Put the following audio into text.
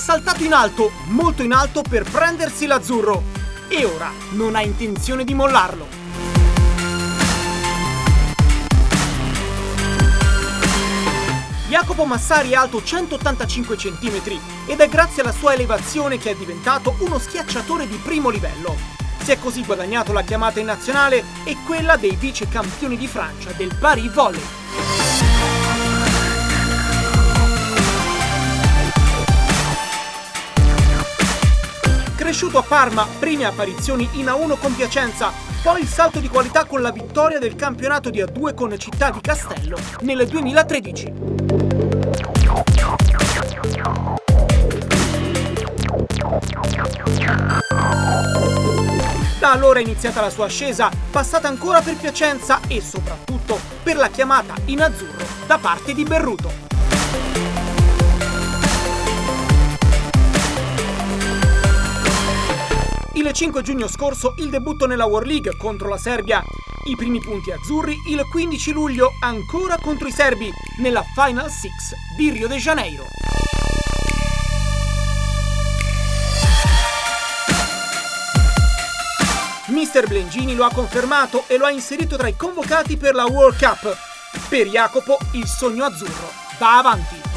saltato in alto, molto in alto, per prendersi l'azzurro e ora non ha intenzione di mollarlo. Jacopo Massari è alto 185 cm ed è grazie alla sua elevazione che è diventato uno schiacciatore di primo livello. Si è così guadagnato la chiamata in nazionale e quella dei vice campioni di Francia del Paris Volley. Cresciuto a Parma, prime apparizioni in A1 con Piacenza, poi il salto di qualità con la vittoria del campionato di A2 con Città di Castello nel 2013. Da allora è iniziata la sua ascesa, passata ancora per Piacenza e soprattutto per la chiamata in azzurro da parte di Berruto. Il 5 giugno scorso il debutto nella World League contro la Serbia, i primi punti azzurri il 15 luglio ancora contro i serbi nella Final Six di Rio de Janeiro. Mister Blengini lo ha confermato e lo ha inserito tra i convocati per la World Cup. Per Jacopo il sogno azzurro va avanti.